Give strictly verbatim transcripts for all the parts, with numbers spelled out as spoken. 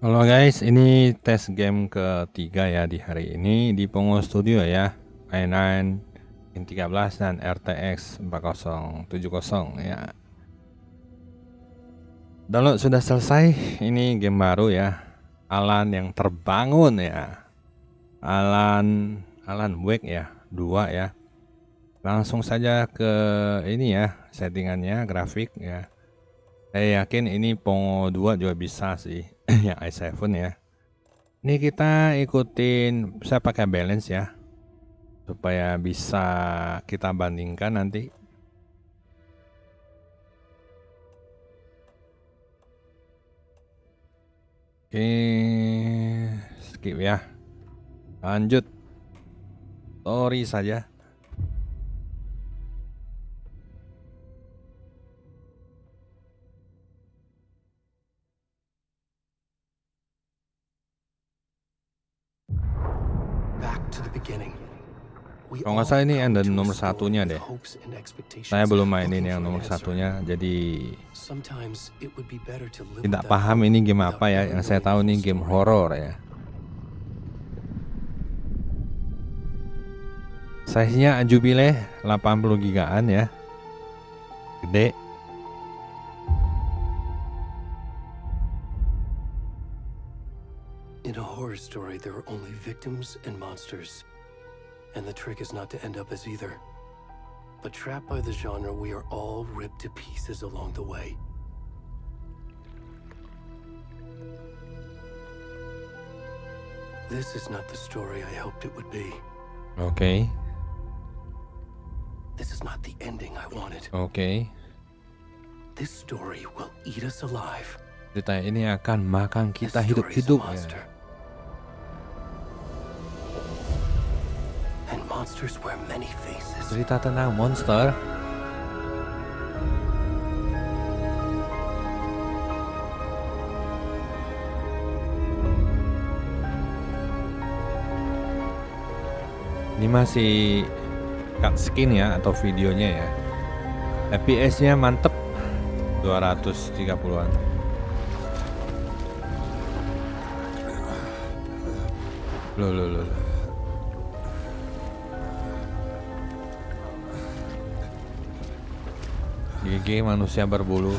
Halo guys, ini tes game ketiga ya di hari ini di Pongo Studio ya, i nine N thirteen dan R T X forty seventy ya. Download sudah selesai. Ini game baru ya, Alan yang terbangun ya, Alan Alan Wake ya, dua ya. Langsung saja ke ini ya, settingannya, grafik ya. Saya yakin ini Pongo dua juga bisa sih. Ya, i seven ya. Ini kita ikutin, saya pakai balance ya, supaya bisa kita bandingkan nanti. Oke, skip ya, lanjut story saja. Kalau nggak salah ini ender nomor satunya deh. Saya belum mainin yang nomor satunya, jadi tidak paham ini game apa ya. Yang saya tahu ini game horor ya. Size-nya Jubile delapan puluh gigaan ya, gede. In a horror story, there are only victims and monsters. And the trick is not to end up as either. But trapped by the genre, we are all ripped to pieces along the way. This is not the story I hoped it would be. Okay. This is not the ending I wanted. Okay. This story will eat us alive. Cerita ini akan makan kita hidup-hidup ya. Monsters wear many faces. Cerita tentang monster. Ini masih cutscene ya atau videonya ya. F P S-nya mantep, dua ratus tiga puluhan. Loh loh loh. G G manusia berbulu.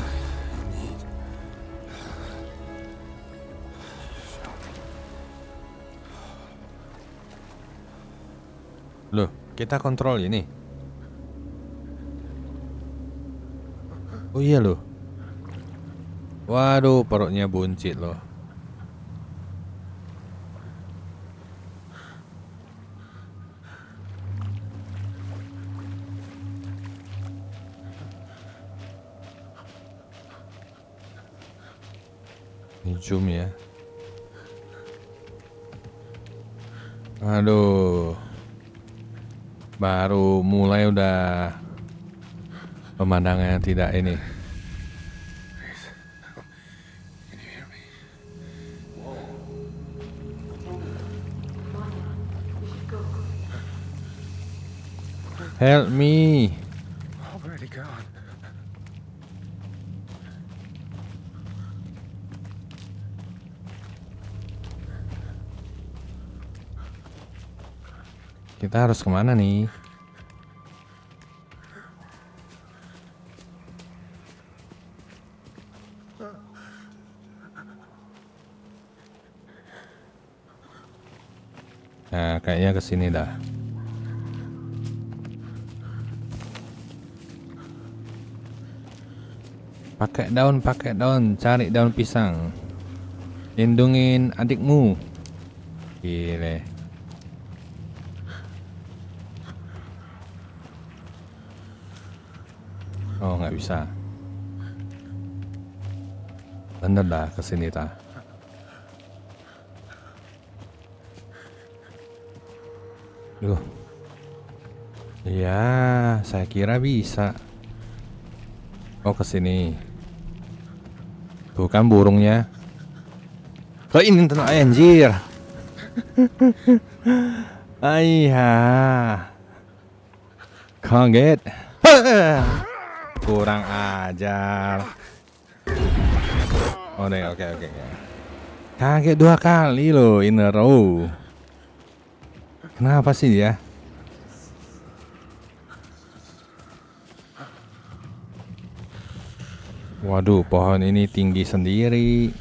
Loh, kita kontrol ini. Oh iya loh. Waduh, perutnya buncit loh. Zoom ya. Aduh, baru mulai udah pemandangannya tidak ini. Help me. Kita harus kemana nih? Nah, kayaknya ke sini dah. Pakai daun, pakai daun, cari daun pisang. Lindungin adikmu. Gile. Oh, nggak bisa. Bener dah kesini ta. Loh. Iya, saya kira bisa. Oh, kesini. Tuh kan burungnya. Lah ini tenang anjir. Aiya. Kaget. Kurang ajar. Oh, oke oke oke. Kaget dua kali loh in a row. Kenapa sih dia? Waduh, pohon ini tinggi sendiri.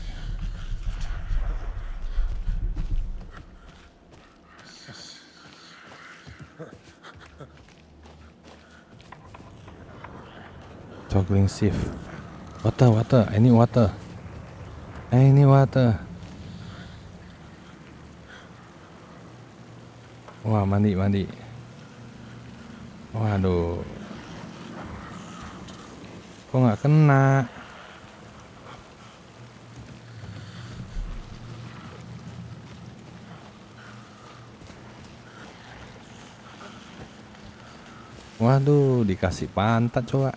Toggling shift. Water, water. I need water. I need water. Wah, mandi, mandi. Waduh. Kok nggak kena? Waduh, dikasih pantat coba.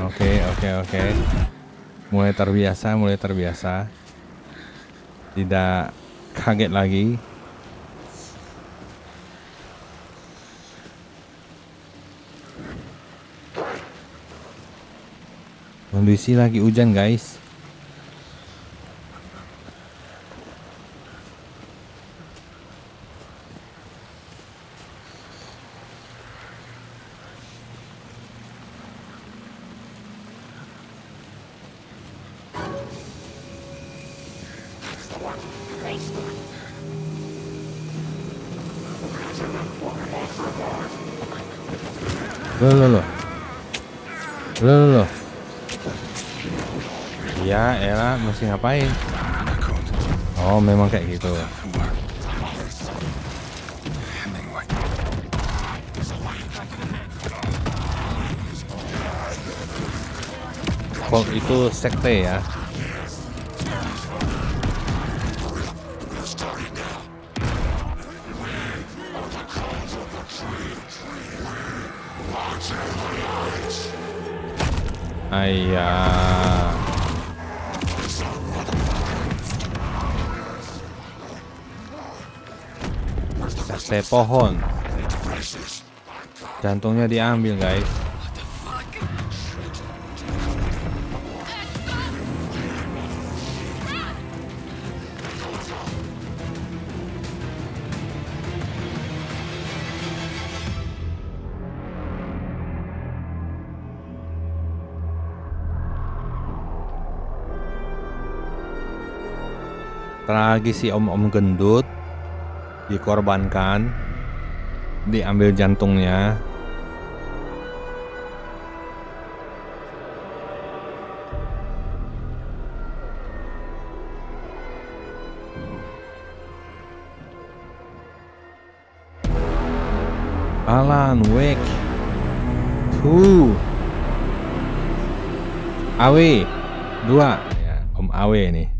Oke, oke, oke. Mulai terbiasa, mulai terbiasa. Tidak kaget lagi. Kondisi lagi hujan, guys. Loh, loh, loh. Loh, loh, loh. Ya elah, mesti ngapain? Oh, memang kayak gitu. Cult itu sekte ya. Ayah. Sekte pohon. Jantungnya diambil, guys. Tragis si om-om gendut dikorbankan, diambil jantungnya. Alan Wake two. Awe dua ya, Om Awe nih.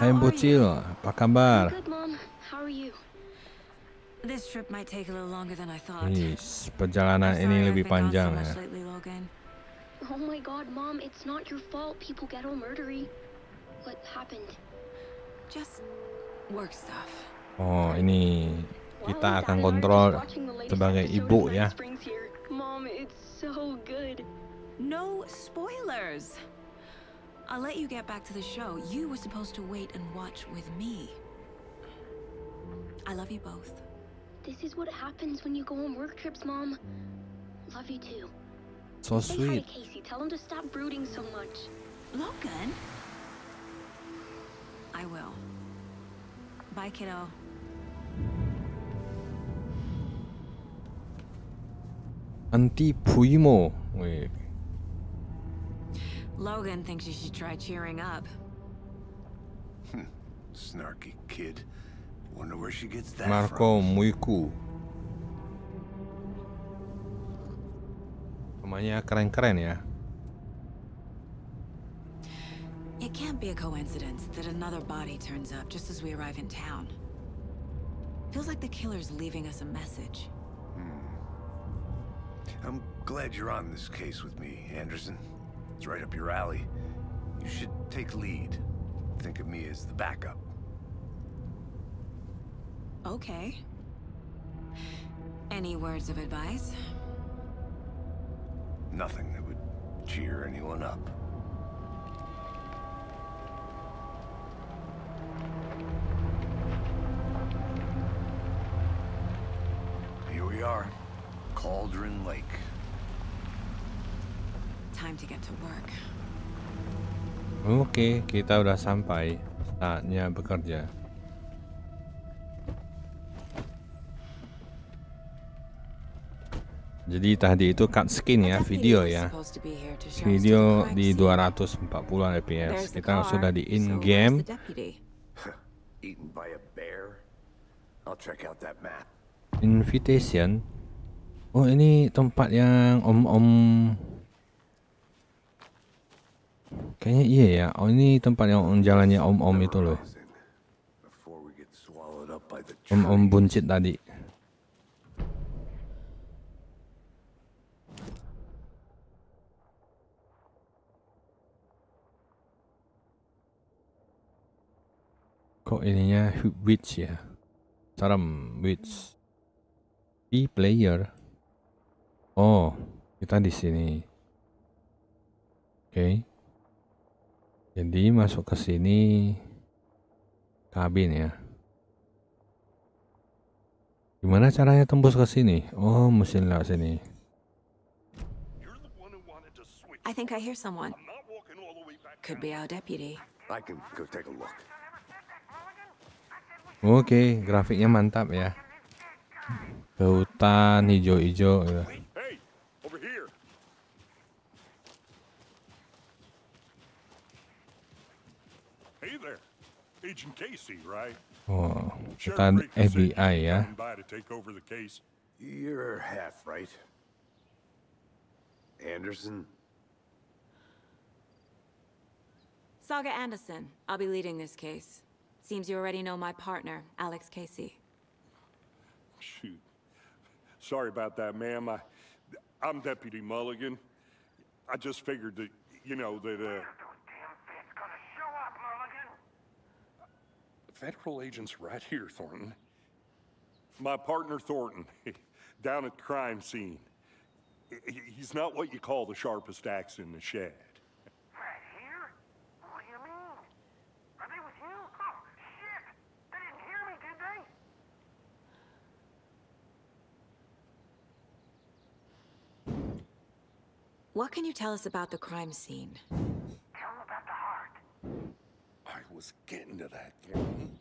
Hai bocil, apa kabar? Ih, perjalanan ini lebih panjang ya. Oh, ini kita akan kontrol sebagai ibu ya. No spoilers. I'll let you get back to the show. You were supposed to wait and watch with me. I love you both. This is what happens when you go on work trips, Mom. Love you too. So sweet. Hey, Casey, tell him to stop brooding so much. Logan? I will. Bye, kiddo. Auntie Puimo. Wait. Logan thinks you should try cheering up. Snarky kid. Wonder where she gets that Marco from. Muy cool. Namanya keren-keren ya. It can't be a coincidence that another body turns up just as we arrive in town. Feels like the killer's leaving us a message. Hmm. I'm glad you're on this case with me, Anderson. It's right up your alley. You should take lead. think of me as the backup. Okay. Any words of advice? Nothing that would cheer anyone up. Here we are, Cauldron Lake. Time to get to work. Oke, kita udah sampai. Saatnya bekerja. Jadi tadi itu cutscene ya, video ya. Video di dua ratus empat puluh F P S. Kita sudah di in game. Invitation. Oh, ini tempat yang om-om. Kayaknya iya ya. Oh, ini tempat yang jalannya om-om itu loh. Om-om buncit tadi. Kok ininya witch ya? Serem, witch. P player. Oh, kita di sini. Oke. Okay. Jadi masuk ke sini kabin ya. Gimana caranya tembus ke sini? Oh, mesti lewat sini. I think I hear someone. Could be our deputy. I can go take a look. Oke, okay, grafiknya mantap ya. Ke hutan hijau-hijau ya. Agent Casey, right? Oh, kita F B I ya. You're half right. Anderson. Saga Anderson. I'll be leading this case. Seems you already know my partner, Alex Casey. Shoot. Sorry about that, ma'am. I, I'm Deputy Mulligan. I just figured that, you know, that uh federal agents right here, Thornton. My partner, Thornton, down at the crime scene. He's not what you call the sharpest axe in the shed. Right here? What do you mean? Are they with you? Oh, shit! They didn't hear me, did they? What can you tell us about the crime scene? Was getting to that thing.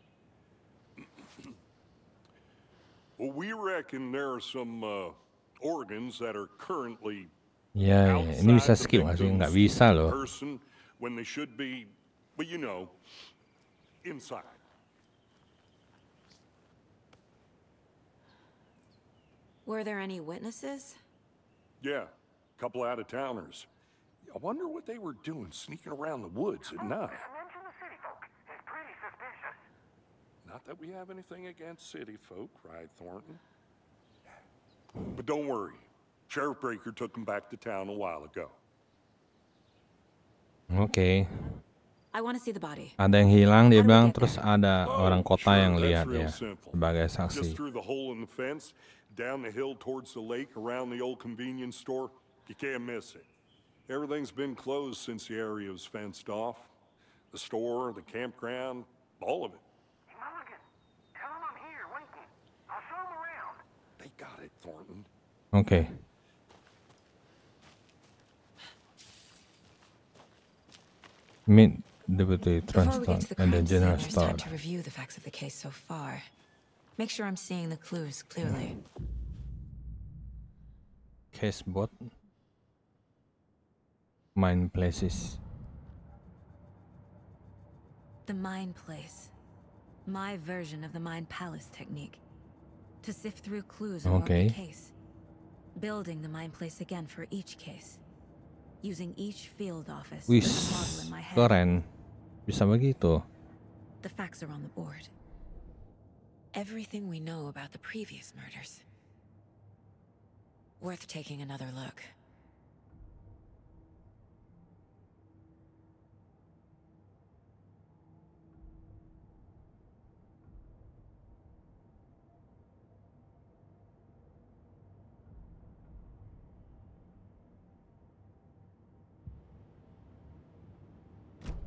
Well, we reckon there are some uh, organs that are currently yeah, outside yeah. the victim's person when they should be, but you know, inside. Were there any witnesses? Yeah, a couple out-of-towners. I wonder what they were doing sneaking around the woods at night. Not that we have anything against city folk, right, Thornton? But don't worry. Sheriff Brinker took him back to town a while ago. Okay. I want to see the body. Ada yang hilang, dia bilang, terus ada orang kota yang lihat ya sebagai saksi. Just through the hole in the fence, down the hill towards the lake, around the old convenience store. You can't miss it. Everything's been closed since the area was fenced off. The store, the campground, all of it. Got it, Thornton. Okay. Meet Deputy Transport and the General Store. Time to review the facts of the case so far. Make sure I'm seeing the clues clearly. Case bot. Mine places. The mine place. My version of the mine palace technique. To sift through clues on every case, building the mine place again for each case, using each field office. Wih, keren, bisa begitu. The facts are on the board. Everything we know about the previous murders. Worth taking another look.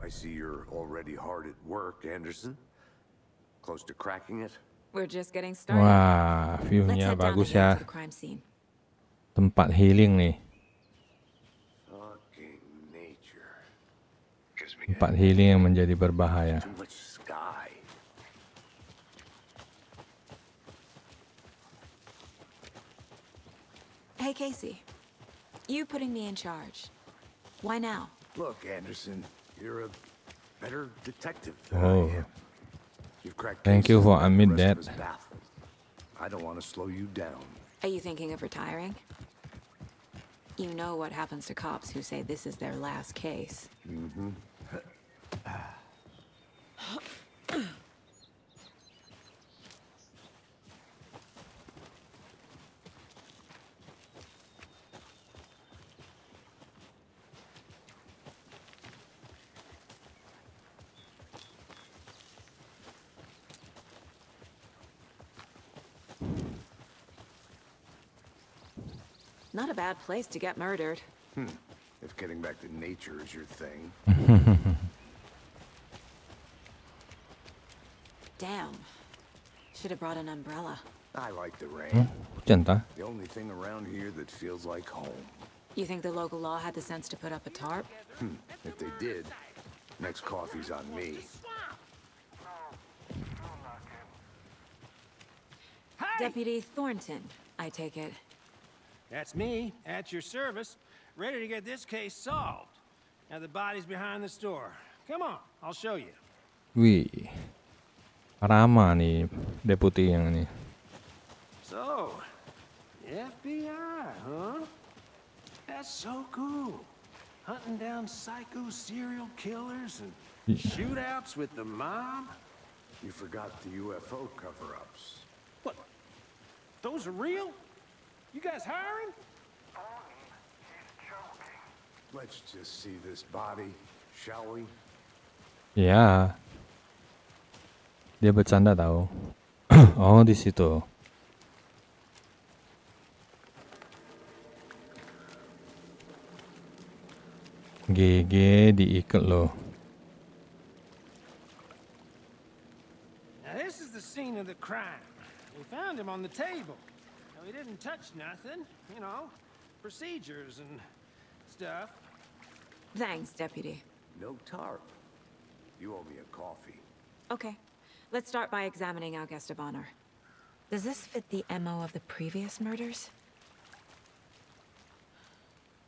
I see you're already hard at work, Anderson. Close to cracking it. We're just getting started. Wah, view-nya bagus ya. Tempat healing nih. Tempat healing yang menjadi berbahaya. Hey Casey, you putting me in charge. Why now? Look, Anderson, you're a better detective than oh. I am. You've cracked Thank you for admitting that. I don't want to slow you down. Are you thinking of retiring? You know what happens to cops who say this is their last case. Mm-hmm. Not a bad place to get murdered. Hmm. If getting back to nature is your thing. Damn. Should have brought an umbrella. I like the rain. The only thing around here that feels like home. You think the local law had the sense to put up a tarp? Hmm. If they did, next coffee's on me. Hey! Deputy Thornton, I take it. That's me, at your service, ready to get this case solved. Now the body's behind the store. Come on, I'll show you. Wih, ramah nih, deputy yang ini. So, F B I, huh? That's so cool. Hunting down psycho serial killers and shootouts with the mob. You forgot the U F O cover-ups. What? Those are real? You guys hiring? Let's just see this body, shall we? Yeah. Dia bercanda tahu. Oh, di situ. G G diikat loh. Now this is the scene of the crime. We found him on the table. We didn't touch nothing, you know, procedures and stuff. Thanks, Deputy. No tarp. You owe me a coffee. Okay, let's start by examining our guest of honor. Does this fit the M O of the previous murders?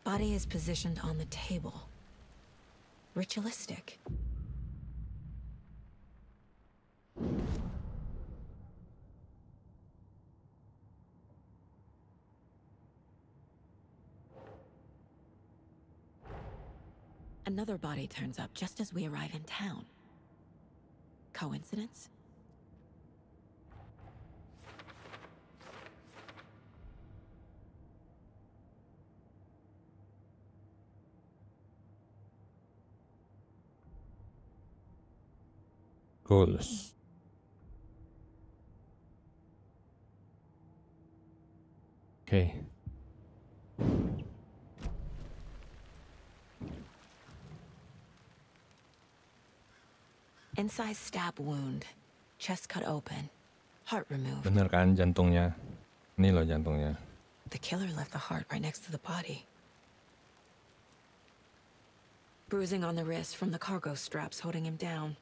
Body is positioned on the table. Ritualistic. Another body turns up just as we arrive in town. Coincidence? Goals. Okay. Inside stab wound, chest cut open, heart removed. Bener kan jantungnya? Ini loh jantungnya. The killer left the heart right next to the body. Bruising on the wrist from the cargo straps holding him down.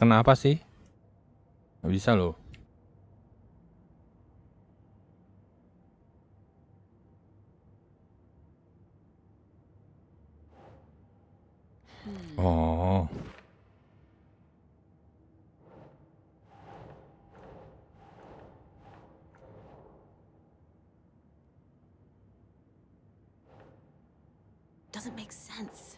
Kenapa sih? Nggak bisa loh. Hmm. Oh. doesn't make sense.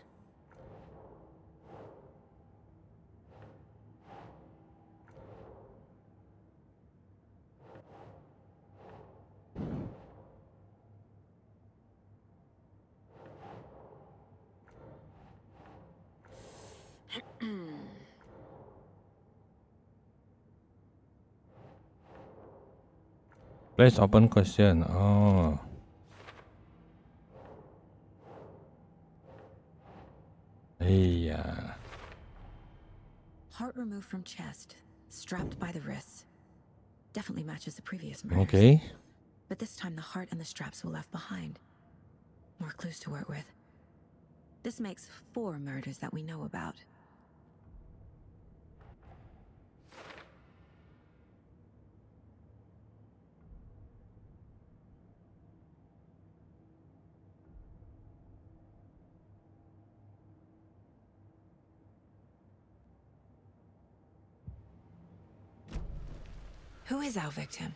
Place open question. Oh. Yeah. Heart removed from chest, strapped by the wrists. Definitely matches the previous murders. Okay. But this time the heart and the straps were left behind. More clues to work with. This makes four murders that we know about. Who is our victim?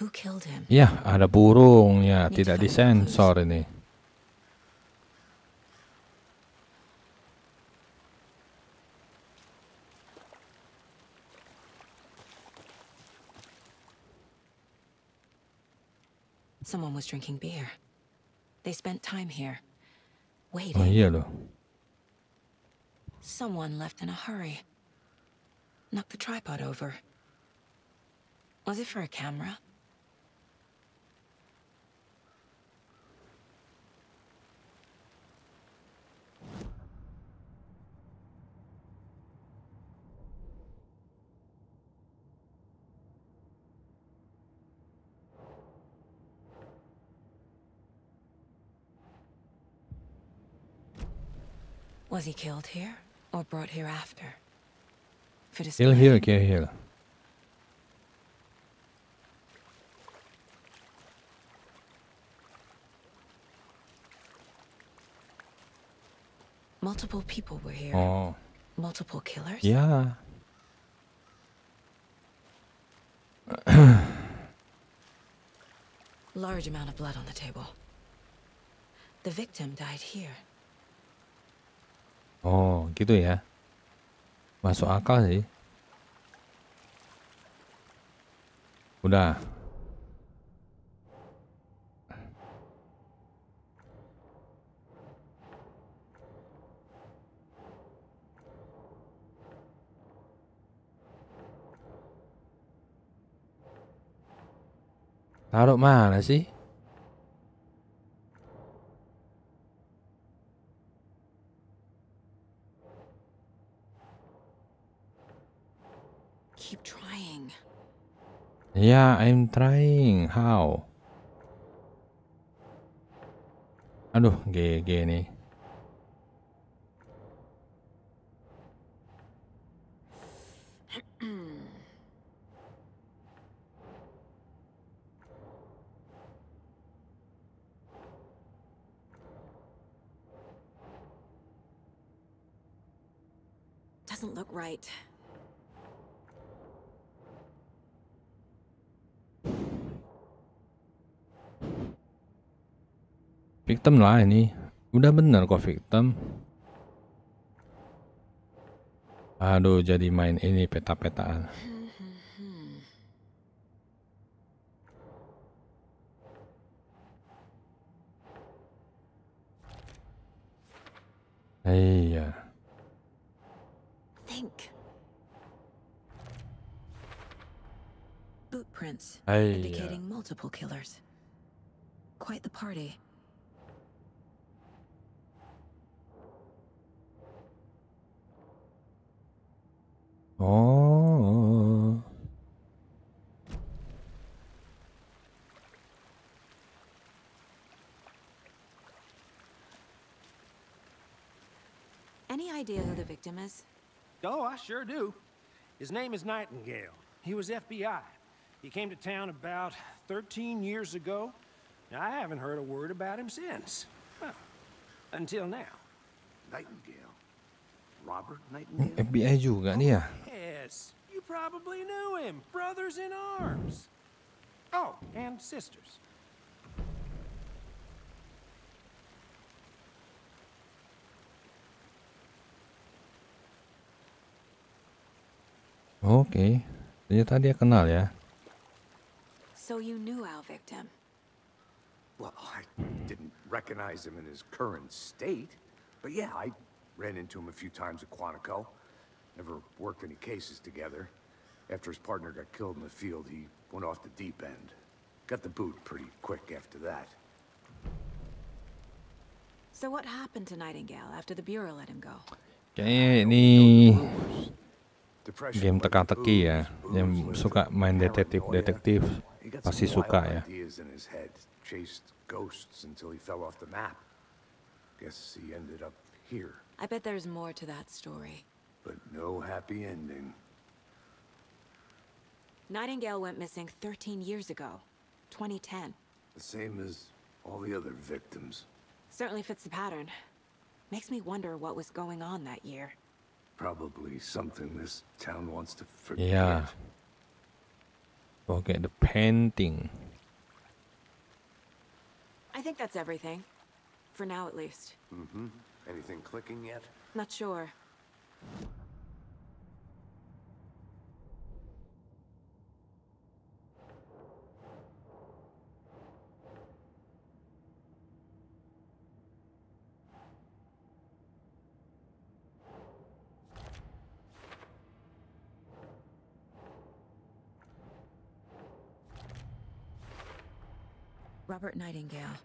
Who killed him? Ya, ada burung ya, tidak disensor ini. Someone was drinking beer. They spent time here. Waiting. Oh iya loh. Someone left in a hurry. Knocked the tripod over. Was it for a camera? Was he killed here or brought here after? For display? Still here, okay, here. Multiple people were here. Oh. Multiple killers? Yeah. Large amount of blood on the table. The victim died here. Oh, gitu ya. Masuk akal sih. Udah. Taruh mana sih? Keep trying. Yeah, I'm trying. How? Aduh, G G nih. Doesn't look right. Victim lah ini. Udah bener kok victim. Aduh, jadi main ini peta-petaan. Iya. Prints indicating multiple killers. Quite the party. Oh. Any idea who the victim is? Oh, I sure do. His name is Nightingale. He was F B I. He came to town about thirteen years ago. Now, I haven't heard a word about him since. Well, until now. Nightingale? Robert Nightingale? F B I juga nih ya? Yes, you probably knew him. Brothers in arms. Oh, and sisters. Okay. Ternyata dia kenal ya. So you knew our victim. Well, I didn't recognize him in his current state, but yeah, I ran into him a few times at Quantico. Never worked any cases together. After his partner got killed in the field, he went off the deep end. Got the boot pretty quick after that. So what happened to Nightingale after the Bureau let him go? Kayaknya ini game teka-teki ya, yang suka main detektif-detektif pasti suka ya. Chased ghosts until he fell off the map. Guess he ended up here. I bet there's more to that story. But no happy ending. Nightingale went missing thirteen years ago, twenty ten. The same as all the other victims. Certainly fits the pattern. Makes me wonder what was going on that year. Probably something this town wants to forget. Yeah. Okay, the painting. I think that's everything. For now, at least. Mm-hmm. Anything clicking yet? Not sure. Robert Nightingale,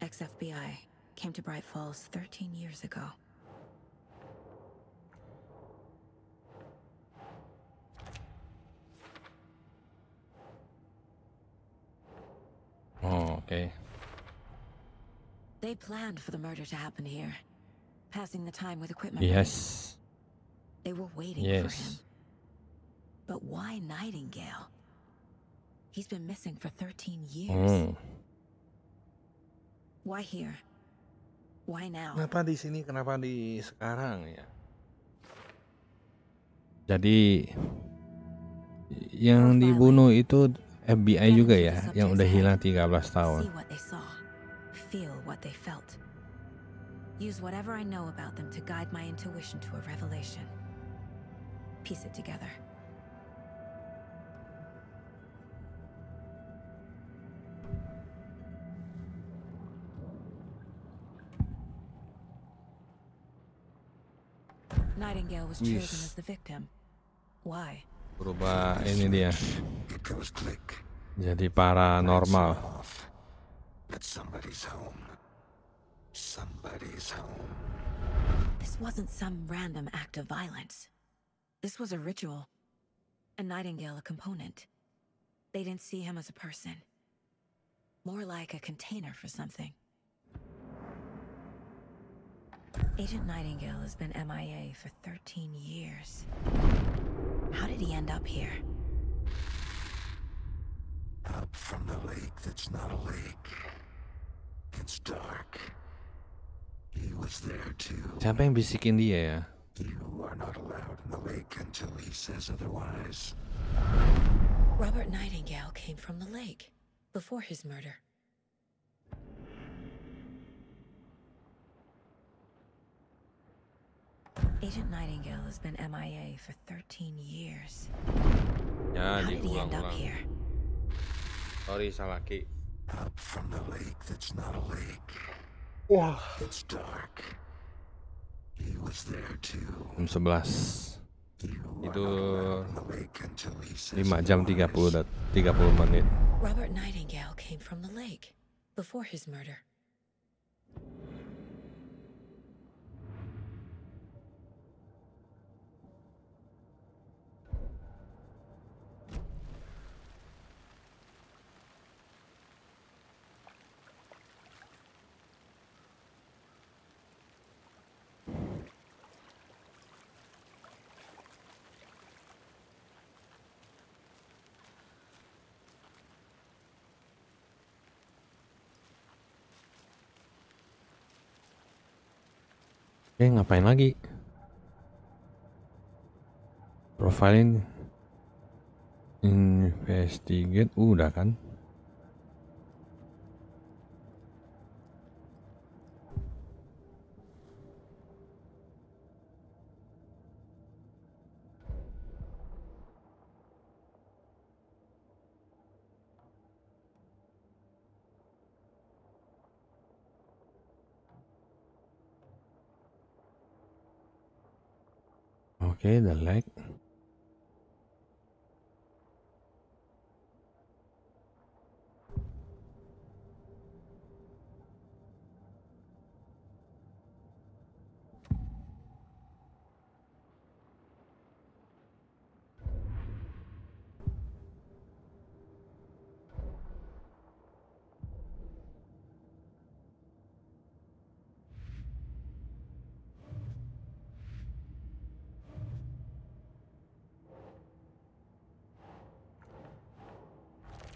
ex-F B I, came to Bright Falls thirteen years ago. Oh, okay. They planned for the murder to happen here, passing the time with equipment. Yes. Right? They were waiting yes. for him. But why Nightingale? He's been missing for thirteen years. Mm. Why here? Why now? Kenapa di sini? Kenapa di sekarang ya? Jadi yang dibunuh itu F B I juga ya, yang udah hilang tiga belas tahun. Feel what they felt. Use whatever I know about them to guide my intuition to a revelation. Piece it together. Nightingale was chosen yes. as the victim. Why? Berubah ini dia. Jadi paranormal. But somebody's home. Somebody's home. This wasn't some random act of violence. This was a ritual. And Nightingale a component. They didn't see him as a person. More like a container for something. Agent Nightingale has been M I A for thirteen years. How did he end up here? Up from the lake that's not a lake. It's dark. He was there too. Siapa yang bisikin dia ya? You are not allowed in the lake until he says otherwise. Robert Nightingale came from the lake before his murder. Agent Nightingale has been M I A for thirteen years. Yeah, how did he end up here? Sorry, Salaki. Up from the lake that's not a lake. Wow. It's dark. He was there too. sebelas. Itu lima jam tiga puluh menit. Robert Nightingale came from the lake before his murder. Oke, ngapain lagi? Profiling, investigate, uh, udah kan? Okay, the lag.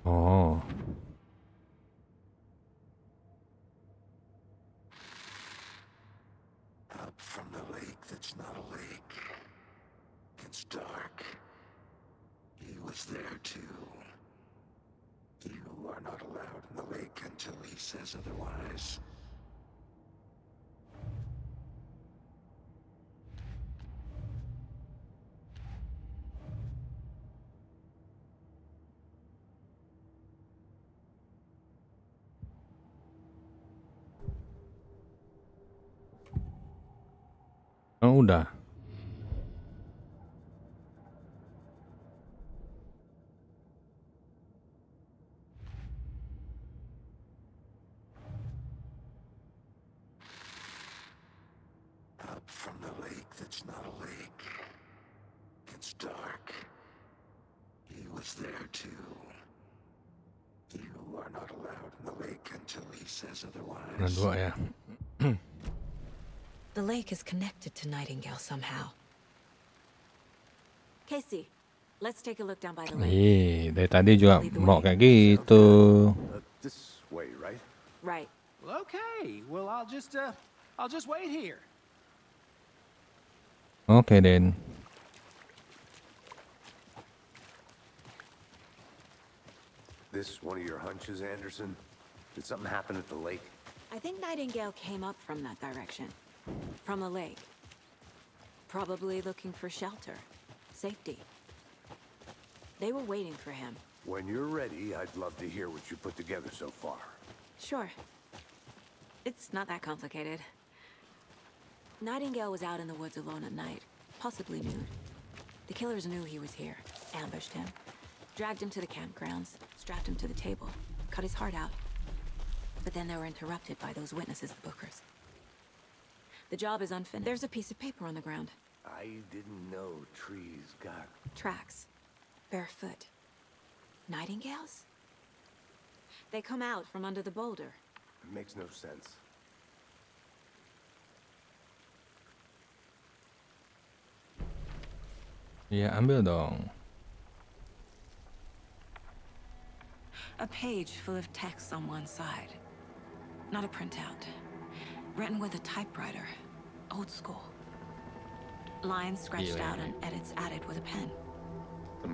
Oh. Up from the lake that's not a lake. It's dark. He was there too. You are not allowed in the lake until he says otherwise. Older. Up from the lake that's not a lake. It's dark. He was there too. You are not allowed in the lake until he says otherwise. That's what, yeah. The lake is connected to Nightingale somehow. Casey, let's take a look down by the lake. Iya, dari tadi juga mau kayak gitu. This way, right? Right. Okay. Well, I'll just uh, I'll just wait here. Okay then. This one of your hunches, Anderson? Did something happen at the lake? I think Nightingale came up from that direction. From a lake. Probably looking for shelter. Safety. They were waiting for him. When you're ready, I'd love to hear what you put together so far. Sure. It's not that complicated. Nightingale was out in the woods alone at night, possibly nude. The killers knew he was here, ambushed him, dragged him to the campgrounds, strapped him to the table, cut his heart out. But then they were interrupted by those witnesses, the Bookers. The job is unfinished. There's a piece of paper on the ground. I didn't know trees got... Tracks. Barefoot. Nightingales? They come out from under the boulder. It makes no sense. Yeah, ambil dong. A page full of text on one side. Not a printout. Written with a typewriter, old school. Lines scratched out and edits added with a pen.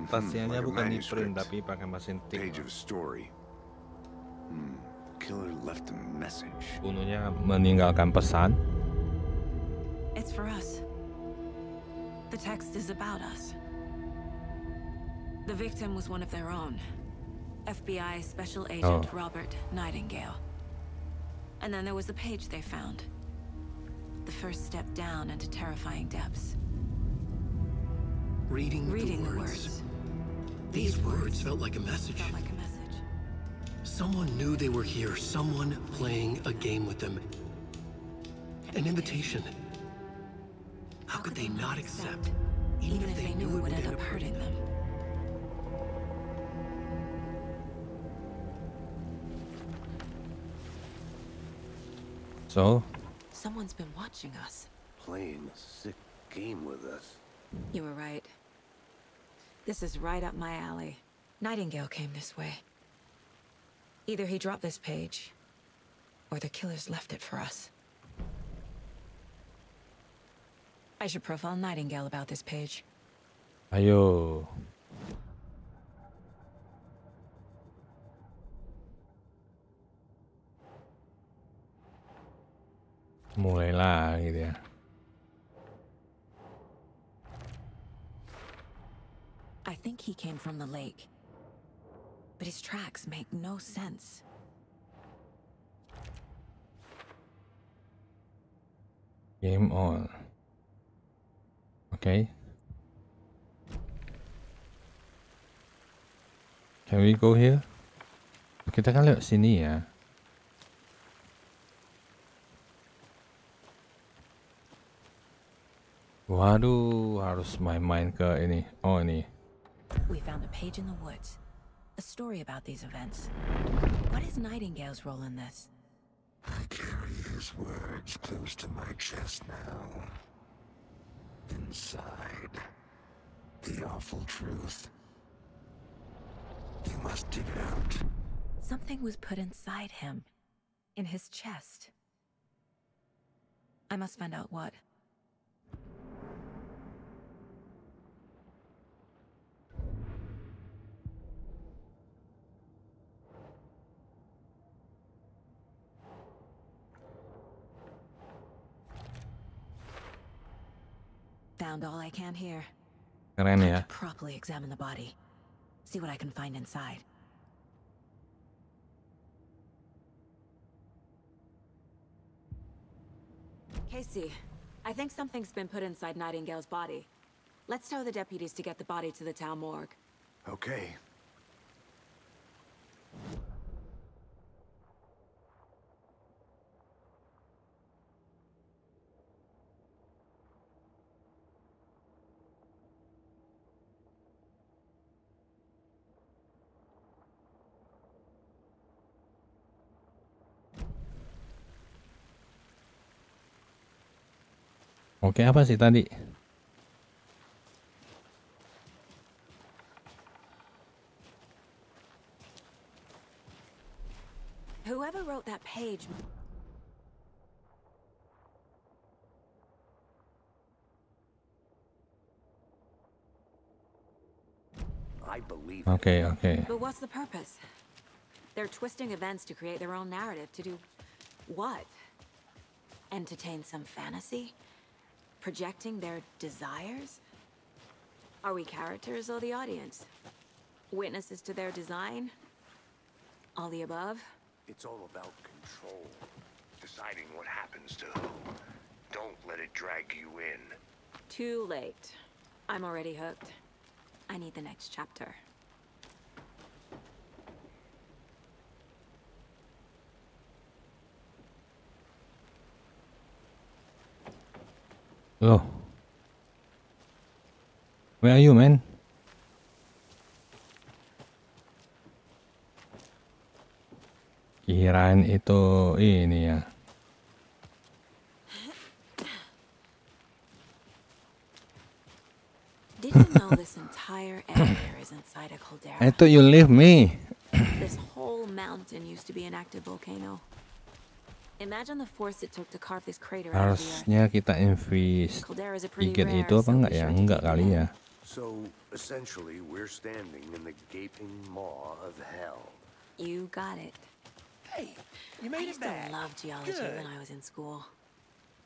Pasiannya bukan di print tapi pakai mesin tik. Page of story. Hmm. Killer left a message. Bunuhnya meninggalkan pesan. It's for us. The text is about us. The victim was one of their own. F B I Special Agent Robert Nightingale. And then there was the page they found. The first step down into terrifying depths. Reading, Reading the, words. the words. These words felt like a message. Felt like a message. Someone knew they were here. Someone playing a game with them. An invitation. How, How could they, they not accept, even, even if they, they knew it would end up hurting them? them. So? Someone's been watching us. Playing a sick game with us. You were right. This is right up my alley. Nightingale came this way. Either he dropped this page, or the killers left it for us. I should profile Nightingale about this page. Ayo. Mulailah gitu ya. I think he came from the lake. But his tracks make no sense. Game on. Okay. Can we go here? Kita kan lewat sini ya. Waduh, harus main-main ke ini. Oh ini. We found a page in the woods. A story about these events. What is Nightingale's role in this? I carry his words close to my chest now. Inside, the awful truth. You must dig it out. Something was put inside him, in his chest. I must find out what. Found all I can here. Keren ya. Properly examine the body. See what I can find inside. Casey, I think something's been put inside Nightingale's body. Let's tell the deputies to get the body to the town morgue. Okay. Oke, okay, apa sih tadi? Whoever wrote that page. I believe. Okay, okay. But what's the purpose? They're twisting events to create their own narrative. To do what? Entertain some fantasy? Projecting their desires? Are we characters or the audience? Witnesses to their design? All the above? It's all about control. Deciding what happens to who. Don't let it drag you in. Too late. I'm already hooked. I need the next chapter. Hello. Where are you, man? Kirain itu ini ya. Did you know this entire area is inside a caldera? I thought you left me. This whole mountain used to be an active volcano. Imagine the force it took to carve this crater. Harusnya kita invis tiket itu apa enggak ya? Enggak kali ya. So essentially we're standing in the gaping maw of hell. You got it. Hey, you made it back. I used to love geology when I was in school.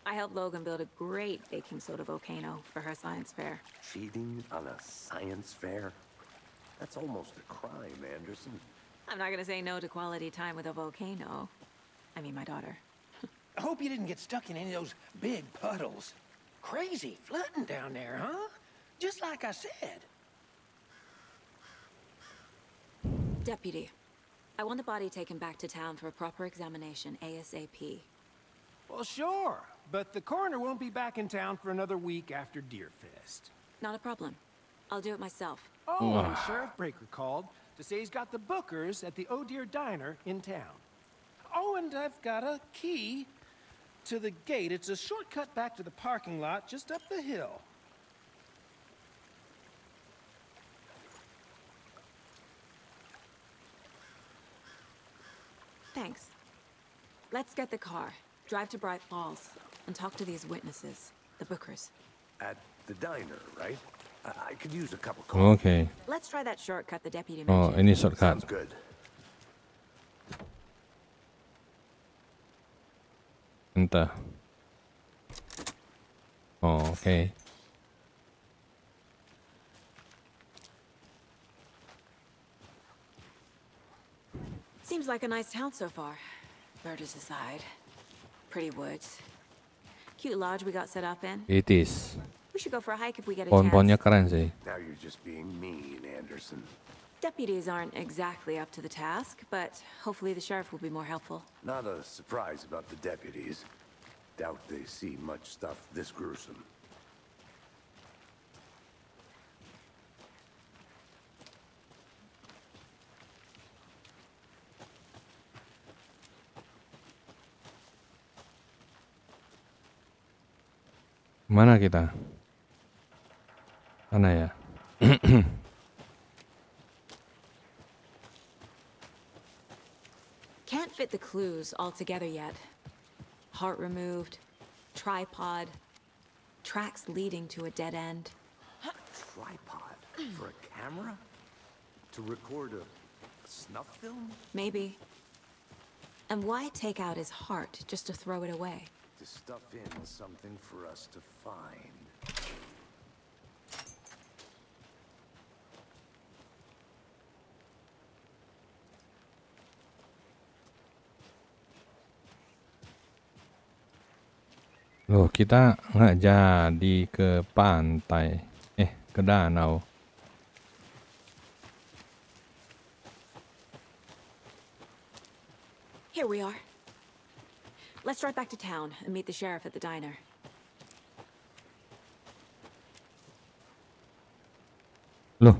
I helped Logan build a great baking soda volcano for her science fair. Cheating on a science fair? That's almost a crime, Anderson. I'm not going to say no to quality time with a volcano. I mean, my daughter. I hope you didn't get stuck in any of those big puddles. Crazy flooding down there, huh? Just like I said. Deputy, I want the body taken back to town for a proper examination ASAP. Well, sure. But the coroner won't be back in town for another week after Deerfest. Not a problem. I'll do it myself. Oh, and Sheriff Brinker called to say he's got the Bookers at the Oh Dear Diner in town. Oh, and I've got a key to the gate. It's a shortcut back to the parking lot just up the hill. Thanks. Let's get the car, drive to Bright Falls, and talk to these witnesses, the Bookers. At the diner, right? Uh, I could use a cup of coffee. Okay. Let's try that shortcut the deputy mentioned. Oh, any shortcut. Sounds good. Entah. Oh, okay. Seems like a nice town so far. Murders aside, pretty woods. Cute lodge we got set up in. It is. We should go for a hike if we get a chance. Now you're just being mean, Anderson. Deputies aren't exactly up to the task, but hopefully the sheriff will be more helpful. Not a surprise about the deputies. Doubt they see much stuff this gruesome. Mana kita? Mana ya? Can't fit the clues all together yet. Heart removed, tripod, tracks leading to a dead end. Tripod? For a camera? To record a, a snuff film? Maybe. And why take out his heart just to throw it away? To stuff in something for us to find. Loh, kita nggak jadi ke pantai, eh ke danau. Here we are. Let's drive back to town and meet the sheriff at the diner. Loh,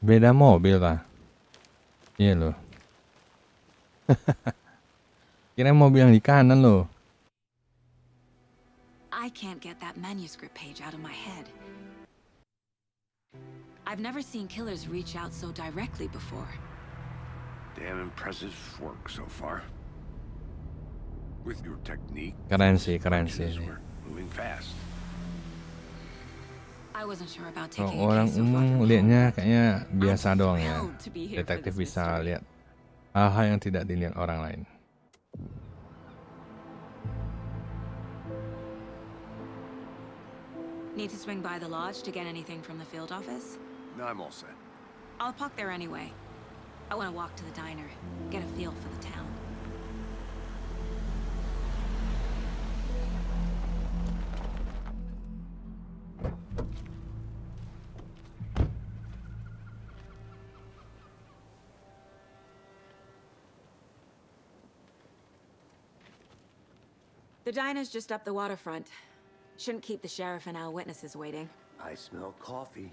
beda mobil lah. Iya loh. Kira mobil yang di kanan loh. I can't get that manuscript page out of my head. I've never seen killers reach out so directly before. Damn impressive work so far. With your technique. Keren sih, keren sih. Moving fast. I wasn't sure about taking a case so far. Lihatnya kayaknya biasa doang ya. Detektif bisa lihat hal-hal yang tidak dilihat orang lain. Need to swing by the lodge to get anything from the field office? No, I'm all set. I'll park there anyway. I want to walk to the diner, get a feel for the town. The diner's just up the waterfront. Shouldn't keep the sheriff and our witnesses waiting. I smell coffee.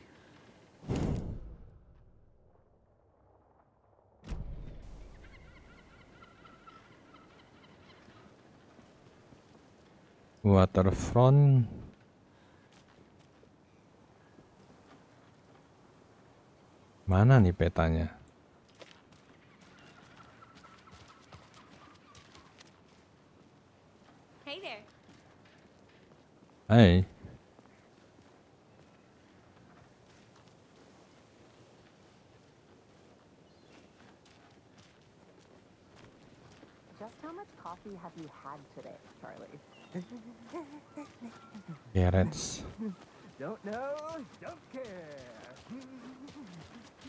Waterfront. Mana nih petanya? Hey. Just how much coffee have you had today, Charlie? Yeah, that's... Don't know, don't care.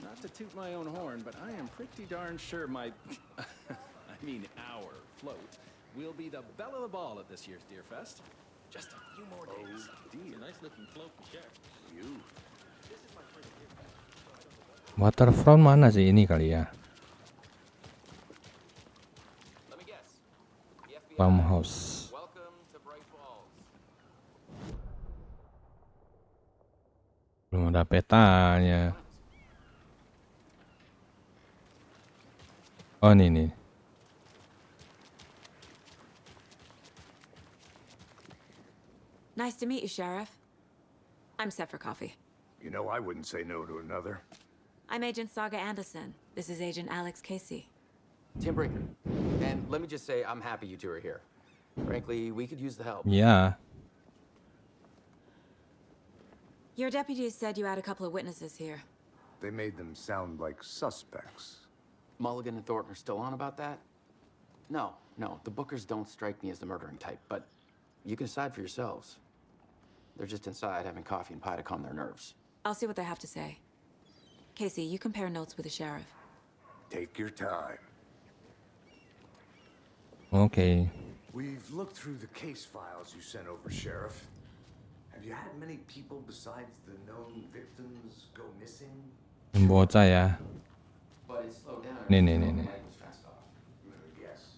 Not to toot my own horn, but I am pretty darn sure my... I mean our float will be the belle of the ball at this year's Deerfest. Just a few more days. Oh, it's a nice looking float to share. You. Waterfront mana sih ini kali ya? Farmhouse. Belum ada petanya. Oh ini nih. Nice to meet you, Sheriff. I'm set for coffee. You know, I wouldn't say no to another. I'm Agent Saga Anderson. This is Agent Alex Casey. Tim Brinker. And let me just say, I'm happy you two are here. Frankly, we could use the help. Yeah. Your deputies said you had a couple of witnesses here. They made them sound like suspects. Mulligan and Thornton are still on about that? No, no. The Bookers don't strike me as the murdering type, but you can decide for yourselves. They're just inside having coffee and pie to calm their nerves. I'll see what they have to say. Casey, you compare notes with the sheriff. Take your time. Okay. We've looked through the case files you sent over, Sheriff. I Have you had many people besides the known victims go missing? 没在呀。Nee, nee, nee, nee.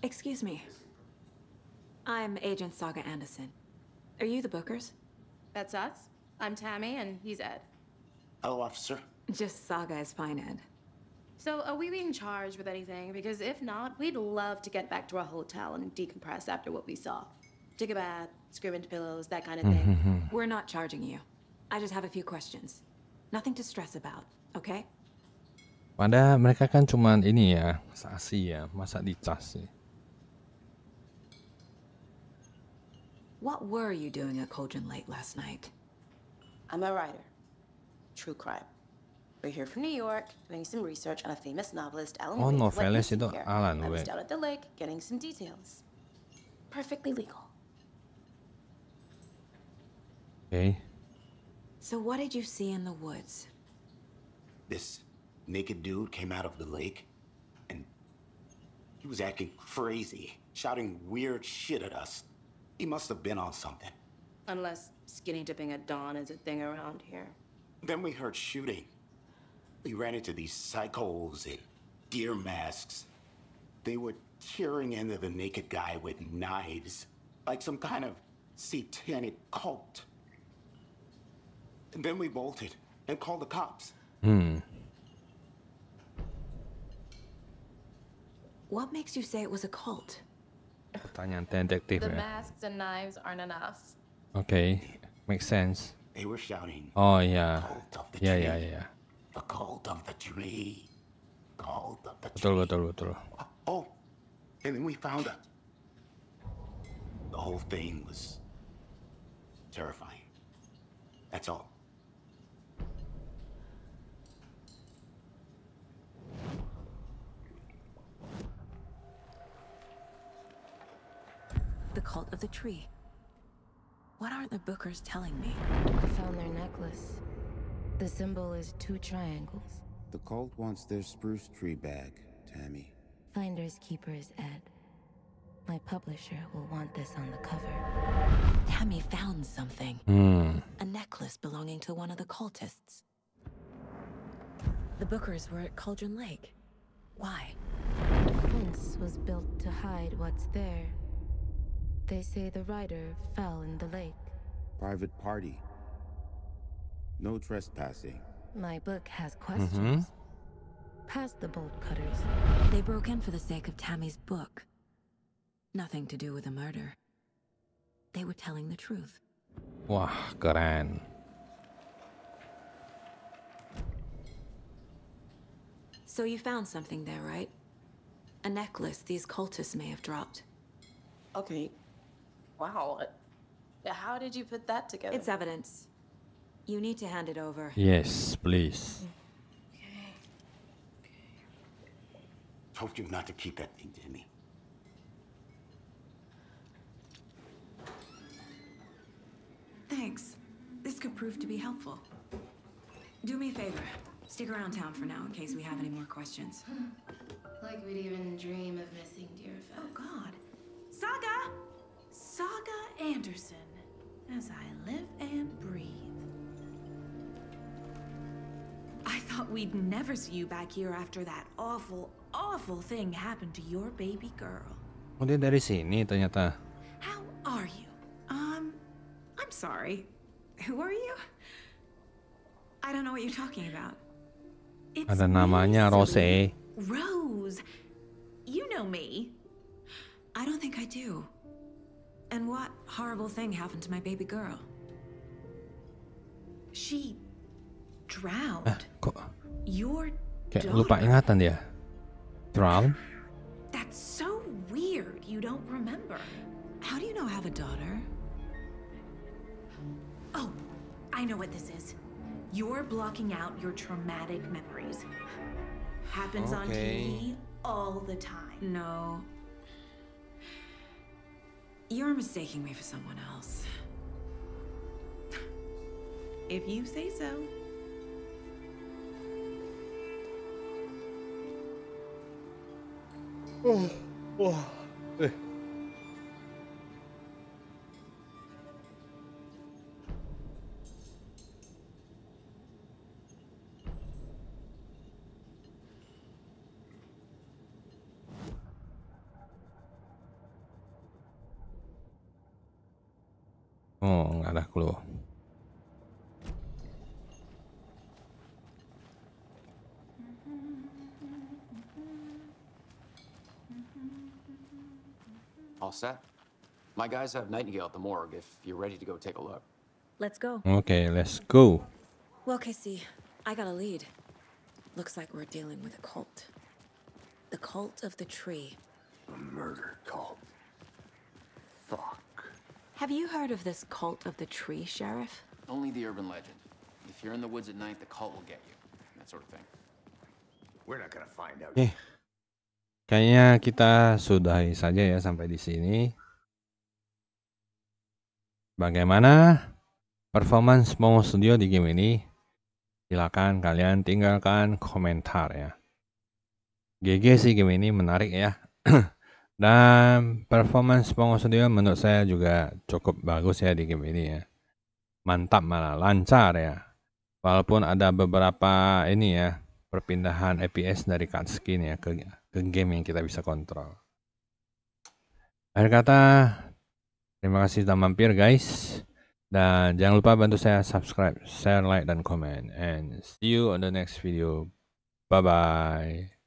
Excuse me. I'm Agent Saga Anderson. Are you the Bookers? That's us. I'm Tammy, and he's Ed. Hello, officer. Just Saga is fine, Ed. So are we being charged with anything? Because if not, we'd love to get back to our hotel and decompress after what we saw. Take a bath, scream into pillows, that kind of thing. We're not charging you. I just have a few questions. Nothing to stress about, okay? Pada mereka kan cuman ini ya, saksi ya, masa dicas sih. What were you doing at Cauldron Lake last night? I'm a writer. True crime. We're here from New York, doing some research on a famous novelist, Alan Wake. Oh, novelis itu Alan Wake. I was down at the lake, getting some details. Perfectly legal. Okay. So what did you see in the woods? This naked dude came out of the lake, and he was acting crazy, shouting weird shit at us. He must have been on something. Unless skinny dipping at dawn is a thing around here. Then we heard shooting. We ran into these psychos in deer masks. They were tearing into the naked guy with knives, like some kind of satanic cult. And then we bolted and called the cops. Hmm. What makes you say it was a cult? The masks and knives aren't enough. Okay, makes sense. They were shouting. Oh yeah, yeah, yeah, yeah. The cult of the tree. Cult of the tree. Betul, betul, betul. Oh, and then we found it. The whole thing was terrifying. That's all. The cult of the tree. What aren't the Bookers telling me? I found their necklace. The symbol is two triangles. The cult wants their spruce tree bag, Tammy. Finders keepers, Ed. My publisher will want this on the cover. Tammy found something. Mm. A necklace belonging to one of the cultists. The Bookers were at Cauldron Lake. Why? The fence was built to hide what's there. They say the rider fell in the lake. Private party. No trespassing. My book has questions. Mm-hmm. Past the bolt cutters. They broke in for the sake of Tammy's book. Nothing to do with a murder. They were telling the truth. Wah, keren. So you found something there, right? A necklace these cultists may have dropped. Okay. Wow. How did you put that together? It's evidence. You need to hand it over. Yes, please. Okay. Okay. Told you not to keep that thing, Jimmy. Thanks. This could prove to be helpful. Do me a favor. Stick around town for now in case we have any more questions. Like we'd even dream of missing Deerfest. Oh, God. Saga! Saga Anderson, as I live and breathe. I thought we'd never see you back here after that awful, awful thing happened to your baby girl. Oh, dia dari sini ternyata. How are you? Um, I'm sorry. Who are you? I don't know what you're talking about. It's Ada namanya Rose. Rose. You know me. I don't think I do. And what horrible thing happened to my baby girl? She drowned. Ah, kok your daughter. Lupa ingatan dia. Drowned? That's so weird. You don't remember. How do you know I have a daughter? Oh, I know what this is. You're blocking out your traumatic memories. Happens okay. on T V all the time. No. You're mistaking me for someone else. If you say so. Oh, oh. Hey. Oh, nggak ada clue. All set. My guys have Nightingale at the morgue. If you're ready to go, take a look. Let's go. Okay, let's go. Well, Casey, I got a lead. Looks like we're dealing with a cult. The Cult of the Tree. A murder cult. Fuck. Have you heard of this Cult of the Tree, Sheriff? Only the urban legend. If you're in the woods at night, the cult will get you. That sort of thing. We're not gonna find out. Eh, kayaknya kita sudahi saja ya sampai di sini. Bagaimana performance Pongo Studio di game ini? Silakan kalian tinggalkan komentar ya. G G sih game ini, menarik ya. Dan performance Pongo Studio menurut saya juga cukup bagus ya di game ini ya. Mantap, malah lancar ya. Walaupun ada beberapa ini ya, perpindahan F P S dari cutscene ya ke, ke game yang kita bisa kontrol. Akhir kata, terima kasih sudah mampir guys, dan jangan lupa bantu saya subscribe, share, like, dan komen. And see you on the next video. Bye bye.